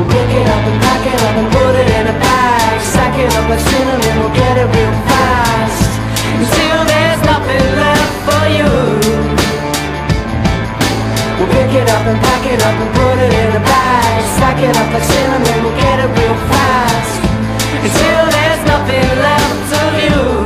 We'll pick it up and pack it up and put it in a bag. Stack it up like cinnamon, we'll get it real fast until there's nothing left for you. We'll pick it up and pack it up and put it in a bag. Stack it up like cinnamon, we'll get it real fast until there's nothing left of you.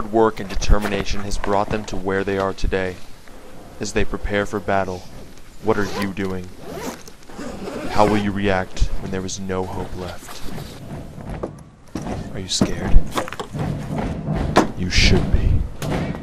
hard work and determination has brought them to where they are today. As they prepare for battle, what are you doing? How will you react when there is no hope left? Are you scared? You should be.